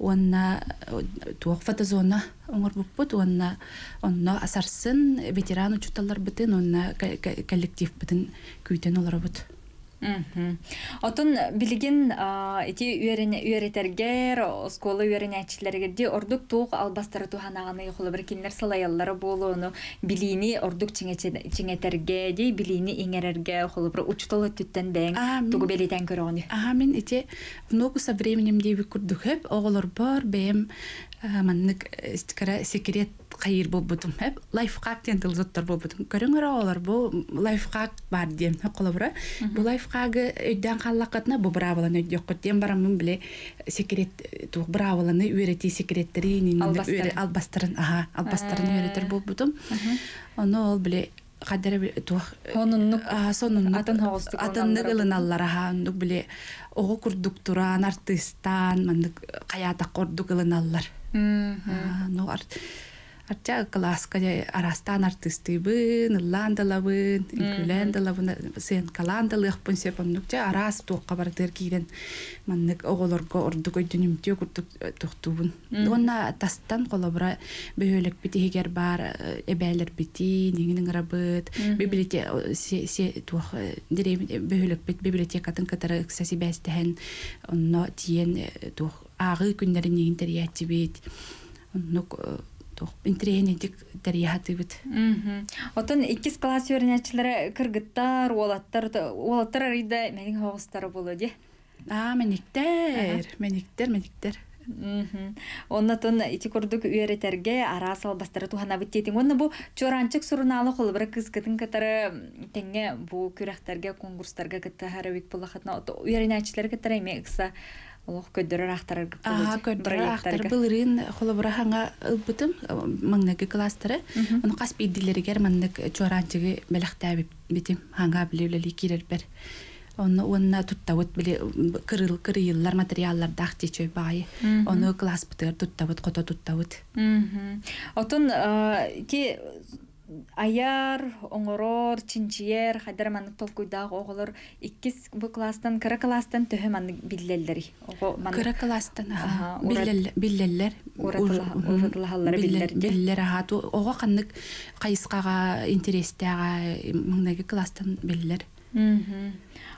онна туфата зона оңор бут онна онна асарсын ветеран учталлар битен онна коллектив битен күйтен олар бут. Мм. Отон билигин эти үйрәтергер, школа үйрәнәчләргә ордук тук албастыры туханаганы хулы бер кинләр салаяллары булуыны, билини ордук чиңәтергә, ди билини иңәрергә хулы бер учтылы төттән бәң тугы белетән көрәне. Аха, мин эти внуку со временем дип күрдүк хеп, оглар бар, бәем маннык истикара секрет кайыр булбудым хеп, лайфхак дигән тылзаттар булбудым. Көрәңгәр алар бу лайфхак бар дигән хулы бер. Бу Лайфхагы өйдән халлакатна бу браваланы өйдәк дем барамын биле секрет ту браваланы үйрәти секреттери нинди өйрә албастырын аха албастырын үйрәтер булдым. Аны ул биле кадәр ту хонунны сонун атын хагысты атынны гылыналлар аха нук биле огы курдук туран артистан мен каята курдук гылыналлар. Мм. Ну арт Арча класска арастан артистыбын, ландалабын, инкулендалабын, сен каландалык пунсепам нукча арас тоққа бардыр кирен. Маннык оголорго ордугой дүнүмтө күрдүк токтубун. Донна тастан колобра бөөлөк битигер бар, эбелер бити, нигинин рабыт, библиотека се тох дирем бөөлөк бит библиотекатын катары сасибестен, онно тиен тох агы күндөрүн интерьерти бит. Нук интернеттик дәрәҗәсе бит. Мм. Отын иккис класс өйрәнүчеләре кыргыттар, олаттар, олаттар арыйда менин хагыстары булды. А, мениктер, мениктер, мениктер. Мм. Оннан ити күрдүк үйрәтергә арасал бастыры тухана бит дигән. Онны бу чоранчык сурналы хол бер кызкытын катары теңге бу күрәктәргә, конкурстарга катта һәрбик булахатна өйрәнүчеләргә тәрәймекса. Олох көдөрөр ахтарар кып болот. Аа, көдөрөр ахтар билерин холобраханга ылбытым маңнаги класстары. Аны касп идилергер маңнак чоранчыгы белектәп битим ханга билеле кирер бер. Аны онна туттавыт биле кырыл кырыллар материаллар дахты чөй бай. Аны класс битер туттавыт кото туттавыт. Мм. Отон ки Аяр, оңорор, чинчиер, хадер мандык толкуйдагы оголор иккис бу класстан, кыра класстан төһө мандык биллеллери. Кыра класстан аха, биллел биллеллер, уратылалары биллер. Биллер ату ого каннык кайыскага, интерестега, мыңнаги класстан биллер. Мм.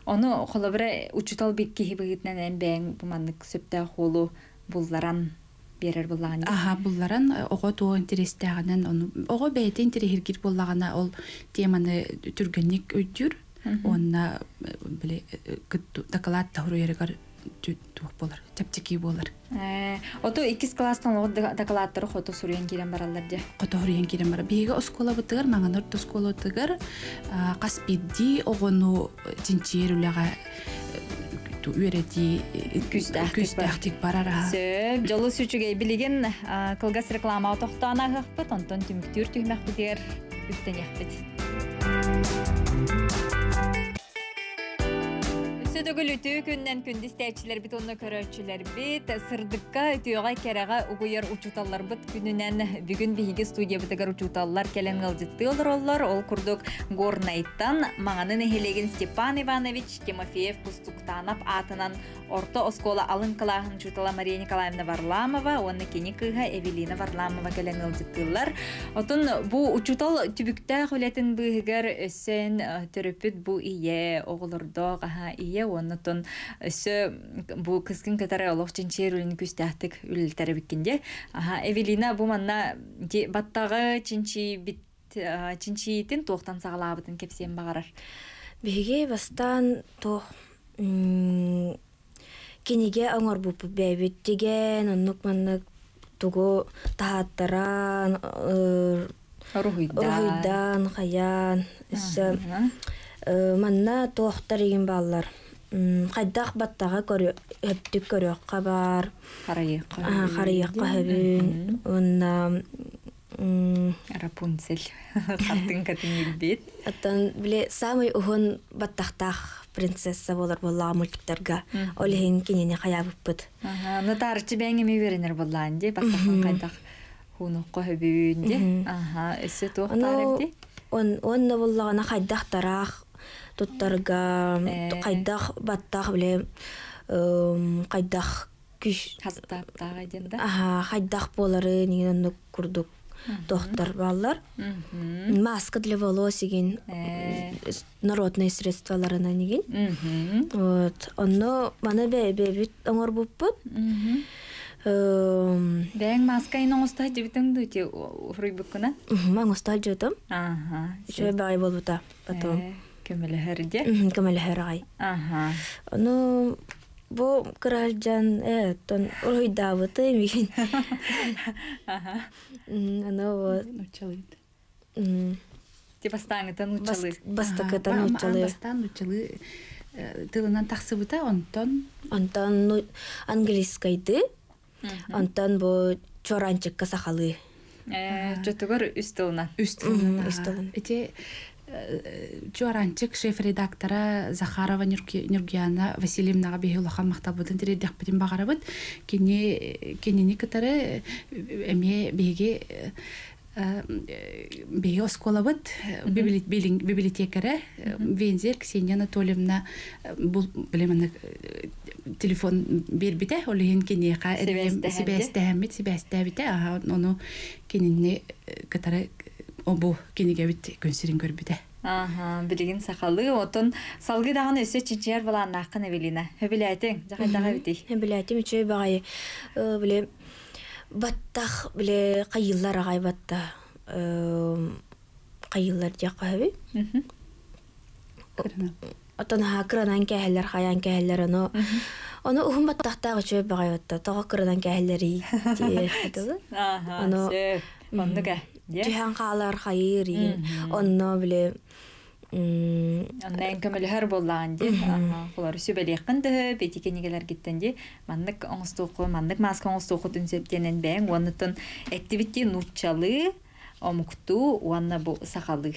Аны холобре учтал бикки хибигитнен бен бу мандык сөптө холу булларан. Берер булган. Аха, булларын ого тоо интерестегенен, ого бейте интерхиргир буллагана ол теманы түргенник өйдүр, онна биле кыт доклад таврыгар тук болар, таптики болар. Э, ото иккис класстан ол докладтары хото сүрген кирен баралар де. Хото сүрген кирен бар. Беге оскола бытыр, маңаныр тоскола тыгар, каспидди огону тинчер үлага ту үйрәти күстәхтик барара. Сөп, жолы сүчүгей билеген кылгас реклама отоқтана хақпыт, онтон түміктүр түймәқпітер үттен яқпыт. Сөтөгіл үті күннен күндіз тәйчілер біт, онны көрәтчілер біт, сырдыққа үтіға кәраға ұғыйыр ұчуталлар біт күнінен бүгін бейге студия бітігір ұчуталлар кәлен ғалдетті олар, ол күрдік Горнайттан, маңанын әхелеген Степан Иванович Тимофеев Пустуктанап атынан орта оскола алын қылағын жұтала Мария Николаевна Варламова, оны кенекіға Эвелина Варламова кәлен ғалдетті олар. Отын бұл ұчутал түбікті құлетін бұғығыр өсен түріпіт бұл ие, оғылырдоқ, ие, оннотон өсө бу кыскын катары олох чинчер үлүн күстәктик үлтәре биккенде. Аха, Эвелина бу манна баттагы чинчи бит чинчиитин токтан сагалабытын кепсен багарар. Беге бастан тох кенеге аңар буп бебит деген оннук манна туго тахаттаран руйдан хаян өсө манна тоқтар еген балалар. Қайдақ баттаға өптік көріққа бар. Қарайыққа өбін. Онна... Рапунцель. Қаттың қатын елбет. Аттан, біле, самый ұғын баттақтақ принцесса болар болаға мультиктарға. Олеген кенене қаябып бұд. Ну, тарычы бәңеме берінер болаған де, баттақтың қайдақ ұныққа өбінде. Өсі тоқтар әбде? Онна болағана қайдақтарақ, туттарға, қайдақ баттақ біле, қайдақ күш... Қастаптаға денді? Аха, қайдақ болары, неге оны күрдік доқтар балар. Маска для волос еген, народные средстваларына неген. Оны маны бәйбет оңыр бұппын. Бәң маскайын оңыстал жөбітіңді өте ұрый бүкіна? Маң оңыстал жөтім. Үші бәғай бол бұта. Көмілі әрде? Көмілі әрғай. Оны бұл күрәлжан ұрғыда бұты емеген. Оны бұл... Нұчалыйды. Те бастан ұтан ұчалы. Бастан ұтан ұчалы. Бастан ұчалы. Тылынан тақсы бұта онтан? Онтан английскайды. Онтан бұл чоранчыққа сақалы. Жөтігір үстілінан. Үстілінан. Әте чоранчық шеф-редактора Захарова Нюргияна Васильевнаға бейгілуға мақтабыдың тірердек бітін бағара бұд. Кенені кітары әме бейге бейге оскола бұд. Библиотекары Вензер Ксения Анатольевна бұл білеміні телефон бербіте, олеген кенеға себәстәмет, себәстәбіте, оны кенені кітары обу кенеге біт көнсерін көрбіте. Білген сақалы, отын салғыдағын өсі чечер балан ақын әбеліна. Әбелі әтің, жақайдаға бітей. Әбелі әтім үші бағай, біле, баттақ, біле, қайылар ағай батта. Қайылар дек қағай. Қырынау. Отан қыранан кәхелер, қаян кәхелер, оны ұғын баттақтағы жөй бағай өтті, тоғы қыранан кәхелері дейді. Оны жүйен қалар қайыр ең, оны біле... Оны әңкімілі әр болдаған де, құлары сөбәлі еқінді, бетекенегелер кеттен де, маңдық оңыстуқы, маңдық масқа оңыстуқы дүнсептенен бәң, оныттың әттібітте нұтчалы, омықты, оны бұл сақалы.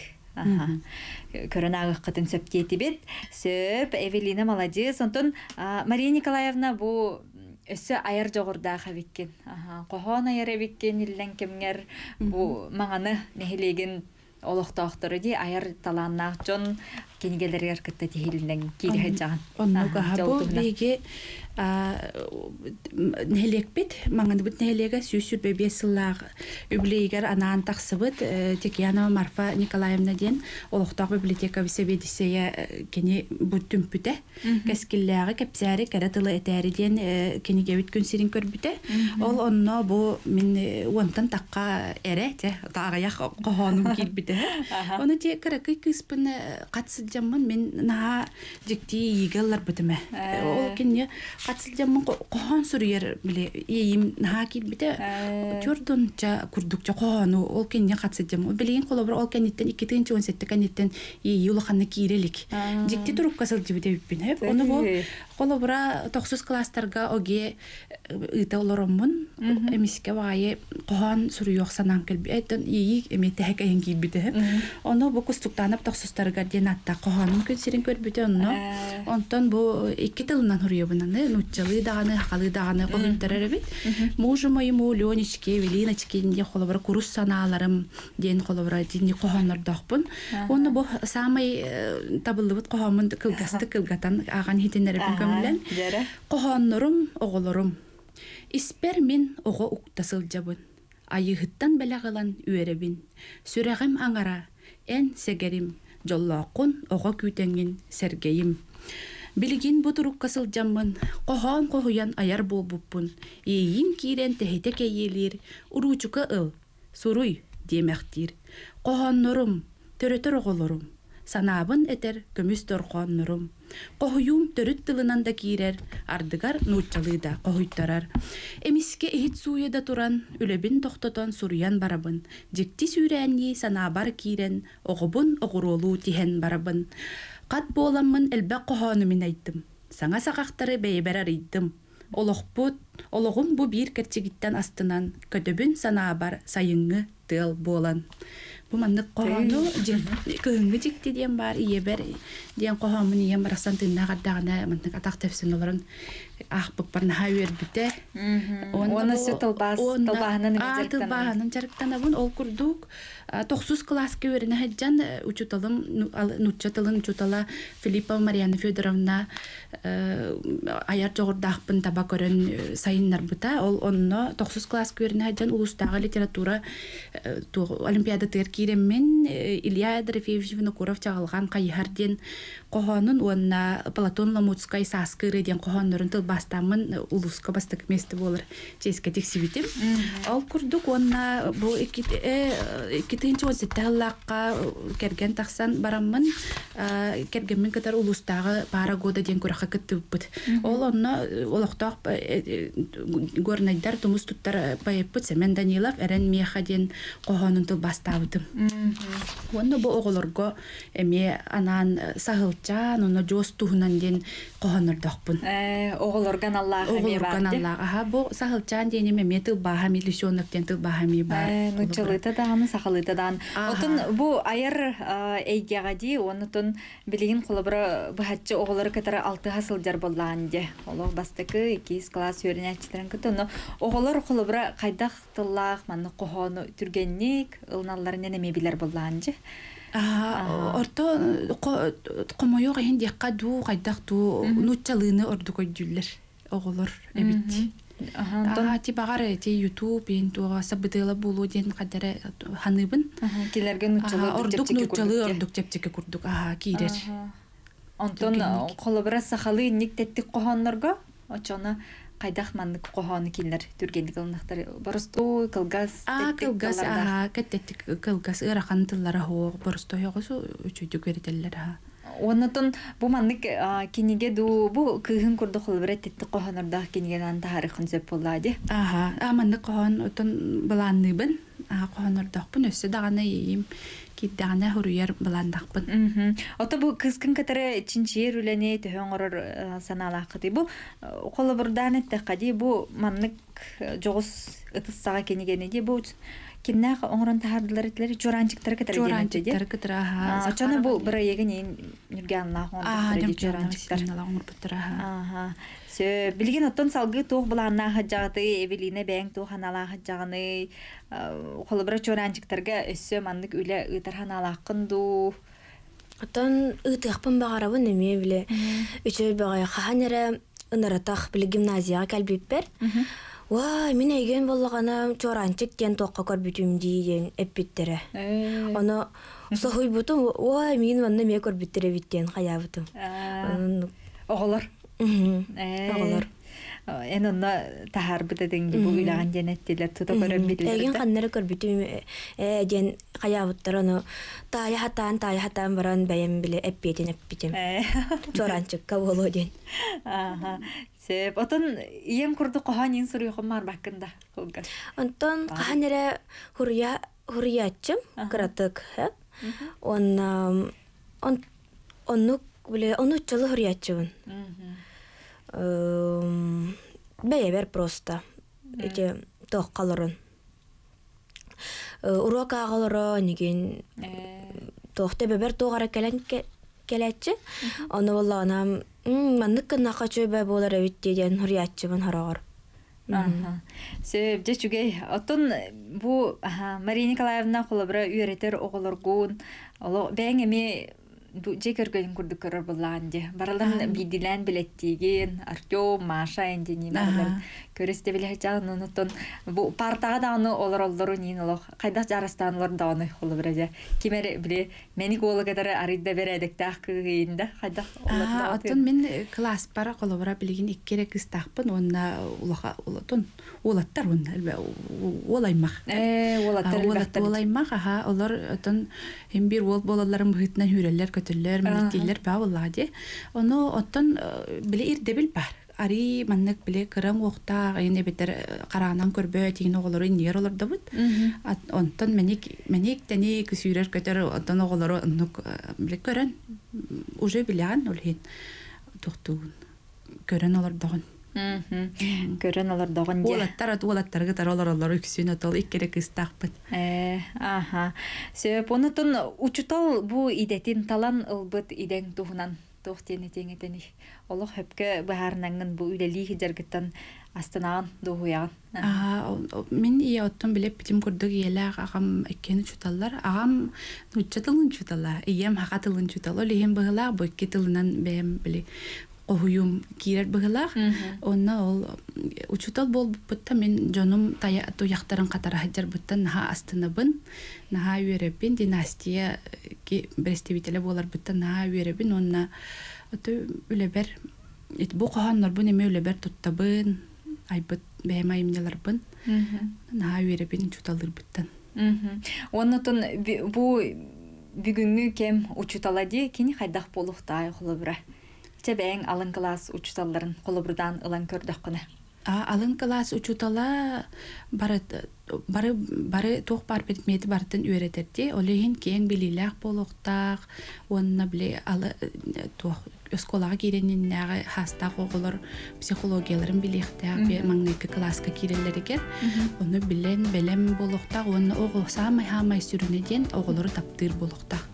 Көрін ағы қытын сөп кетіп ет. Сөп, Эвелина молодец. Онтын Мария Николаевна бұл өсі айыр жоғырда қабеккен. Қоған айыр әбеккен, елден кемгер бұл маңаны нәхелеген олықты оқтыры де айыр таланнақ жон кенегелер әркітті тегелінден келі әджаған. Оның ұға бұл беге нәлек бет, маңынды бұт нәлегі сүйсүр бөбе сыллағы үбілейгер анаан тақсы бұт Текиянова Марфа Николаевна ден олықтағы библиотека бісі бедісея кені бұт түмпіті кәскілләғы кәпсәрі кәратылы әтәрі ден кенеге бүт көнсерін көрбіті. Ол онына бұл мен онтан таққа әрі тағаяқ қоғаным келбіті. Оны те кірікі кіспіні қатсы жамын мен наға жекте егеллар бұтымы. Ол кене қатсылдамын қоған сүргер біле, ейім наға келбеді, түрдіңча, күрдікча қоғану, ол кенне қатсылдамын. Білеген қолы бір ол кәнеттен, икетігінші онсетті кәнеттен ей ұлықанны кейрелік. Декте тұрып қасылды бөде бөппен. Оны бұл қолы бұра тоқсыз кластарға оге үйті оларымын, әмеске бағайы қоған сүрі жоқ санан келбеді, ей әметті әкәйін келбеді. Оны бұл күстіктанып тоқсыздарға нучалы дағаны, қалы дағаны қолымдар әрібет. Мұжы мойымы, Ленечке, Велиночке дінде қолыбыр күріс саналарым ден қолыбыр дінде қоғанырдақ бұн. Оны бұл самай табылды бұд қоғамынды кілгасты кілгатан аған хетін әрібін көмілін. Қоғанырым, оғылырым. Испер мен оғы ұқтасыл жабын. Айығыттан бәләғылан үйеребін. Сүрәғым аңара, ән сәгерім. Жоллақын оғы көйтенген сәргейім. Білген бұтырық қасыл жамын, қоған-қоғыян аяр бол бұппын. Ейін кейрен тәхетек әйелер, ұручықы ұл, сұруй демәқтер. Қоған нұрым, түрітір оғылырым, санабын әтер көміс торған нұрым. Қоғыюым түріт тылынан да кейрер, ардығар нұтчалыйда қоғыттарар. Әмеске әйт суыда тұран, үлебін тоқтатан сұруян барабын. Жекті сүйрәне санабар кейрен, оғыбын оғыролу тиген барабын. Қат боламын әлбә құханы мен айттым. Саңа сақақтары бәйбәрәр айттым. Олықпұт, олығым бұ бір кәртегіттен астынан, көтібін сана бар сайыңы тыл болан. Бұманды құхану көңгі жіктеден бар, ебір ден құхамын ең барақсан тыңна қардағына мұндың атақ тәпсін оларын ақпық барына хауер біті. Оны сүй тылбағынан жарықтан абын ол күрдік. Тоқсыз класс көверіне әджан ұчыталым, ұчыталын ұчытала Филиппа Марияна Федоровна аяр жоғырдақпын таба көрін сайынлар бұта. Ол онына тоқсыз класс көверіне әджан ұлыстағы литература олимпиада тәркереммен Илья Дорофеевичевна Куров жағылған қайырден қоғанын онына Платон Ломуцкай саскырыден қоғанырын тыл бастамын ұлысқа бастық месті болыр. Ческе тексебетім. Ол күрдік онына бұл екет Тенче он сеталлака керген тахсан барамман керген мен катар улустага пара года ден кураха каттыбыт. Ол онна олохтах горнайдар тумус туттар пайпыт семен Данилов эрен мехаден коханын тыл бастабытым. Онна бу оголорго эме анан сахылчан онна жос туһунан ден коханырдакпын. Оголорган Аллах эме бар. Оголорган Аллах. Аха бу сахылчан ден эме метил бахами лисёнактен тыл бахами бар. Нучылыта даганы сахалы тадан. Отын бу айыр эйгегади, онытын билигин кулабра бахатчы оголары катары алтыга сылдар боллаан де. Олог бастыкы экиз класс өрнячтырын кытыны. Оголар кулабра кайдак тыллак, манны кохону түргенник, ылналларын эне мебилер боллаан же. Орто комоёк эйин декка ду кайдак ду нутчалыны орду койдюллер оголар эбит. Ага, ти багары ти YouTube ин туга сабытыла булу ден кадары ханыбын. Ага, килерген учалы ордук учалы ордук чептеке курдук. Ага, кидер. Онтон колабора сахалы никтеттик кохоннорго очона кайдахмандык кохоны килер түргендик ылнактар борстой кылгас. А кылгас ага, кеттеттик кылгас ыракан тыллары хог борстой хогусу үчүдү көретеллер ага. Оннотон бу маннык киниге ду бу кыгын курду холбрат тетти кохонордах кинигенан тарыхын сөп болады. Аха, а маннык кохон отон баланныбын, а кохонордахпын өссө дагана ийим киддагана хуруяр баландахпын. Ото бу кызкын катары чинчиер үлени төһөңөрөр саналакыты бу колобурдан эттекади бу маннык жогус ытыссага кинигенеди бу Киннах оңрон тахардылар этлер жоранчиктар кетер дегенде. Жоранчиктар кетер аха. Ачаны бу бир эгин нурганлах оңрон кетер жоранчиктар нала оңрон кетер аха. Аха. Сө билген оттон салгы тог буланна хаджаты эвелине бең тог ханала хаджаны колы бир жоранчиктарга өссө мандык үле ытар ханалакын ду. Оттон ытыкпын багарабы неме биле. Үчөй багай ханере ынаратах биле гимназияга келбиппер. Уай, мен әйген болғанам жоранчик ден тоққа көрбетім дейден әппеттері. Оны сұхый бұтым, уай, мен ванны ме көрбеттері беттен қая бұтым. Оғылар? Оғылар. Ән онна тахар бұта деңді бұл үйлаған денеттелер тұта көрім білдерді. Әйген қаннары көрбетім әден қая бұттар, оны тая хатан, тая хатан баран бәйем біле әппетен әппетем. Жоранчикка болу ден. Сеп, отон ием курду кохан ин суру юхам мар бакында. Онтон кохан ире хуриячым кратык. Он онук биле онук жылы хуриячыбын. Бейбер просто. Эти тоқ қалырын. Урок ағылыры, неген тоқты бебер тоғары келетчі. Оны болағанам Маннык кына качой бай болар эбит деген хуриятчыбын харагар. Аха. Сөп же чугей отон бу Мария Николаевна колабра үйретер оголоргун. Оло бең эми же көргөн курдук көрөр булган же. Баралар бидилен билеттиген Артём, Маша энди немелер көрөстө биле жагын онотон бу партага да аны олоролдору нин оло кайда жарастанлар да аны колабра же. Кимер биле мени коло катары арыйда бередик так кыйында кайда олотта. Атын мен класс пара колабра билген эки керек истакпын онна улага олотон олаттар он албе олаймак. Э олаттар олаймак аха олар атын эм бир бол болаларын быйтына хүрелер көтөлөр, милеттилер баа буллады. Ону оттон биле ирдебил бар. أري منك بليك رم وقتا يعني بدر قرانان كرباتي نغلرين يرولر دوت أنتن منك منك تاني كسيرر كتر أنتن غلرو أنك بلكرن وجب اللي عن والهين تختون كرن على الدغن كرن على الدغن ولا ترد ولا ترجع ترى على الله يكسينا طال إكرك استقبل آها سيبون تون وشطال بو إيدتين تلان البت إيدين تهنان تختيني تيني تاني الله حبك بهارنعن بو إلليه درجتن أستنان دوهيان آه من إيه أتون بلي بتم كردق يلا أقام أكين شطالر أقام نشتالن شطالر أيام هقتلن شطالر ليهم بهلا بكتلنن بهم بلي قهوم كيرد بغلاق، ونال وشطال بول بطة من جنوم تايا تو يختارن قطر هجر بطة نها أستنبن نها يربين ديناستيا كي برستي بتلا بولر بطة نها يربين ونا تو ولبر يتبوقها النربون يميو لبر تطبن أي بط بهما يمين الربن نها يربين شطال البطة. ونا تون بو بيجنو كم وشطالدي كني خداخ بولو تايا خلبره. Тебең алын класс учуталарын қолыбырдан ылан көрдік қына. Алын класс учутала бары тоқ бар бетмеді бартын өретерде. Олеген кейін білейләқ болуқтақ, онына біле өсколаға керенен нәғы хастақ оғылыр психологияларын білеқтақ, маңнайқы классқа керелерігер. Оны білен бәлем болуқтақ, оны оғысамай-хамай сүрінеден оғылыры таптыр болуқтақ.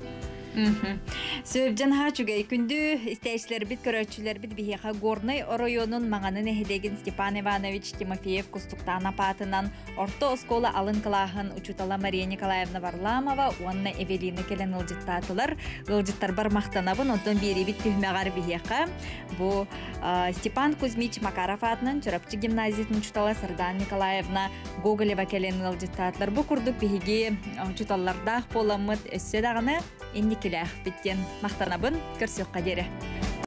Сөбжан хачуга күнді істәйшілер біт көрәтшілер біт бихеға Горный районын маңанын әхедеген Степан Иванович Тимофеев Кустуктан апатынан орта оскола алын кылағын учутала Мария Николаевна Варламова уанна Эвелина келен ұлжыттатылар ұлжыттар бар мақтанабын онтын бері біт түхмеғар бихеға бұ Степан Кузьмич Макаров атынан Чурапчы гимназиятын учутала Сырдан Николаевна Гоголева келен ұлжыттатылар бұ күрдік бихеге учуталардақ боламыт өссі дағыны Инникелях биттен мақтанабын көрсек қадері.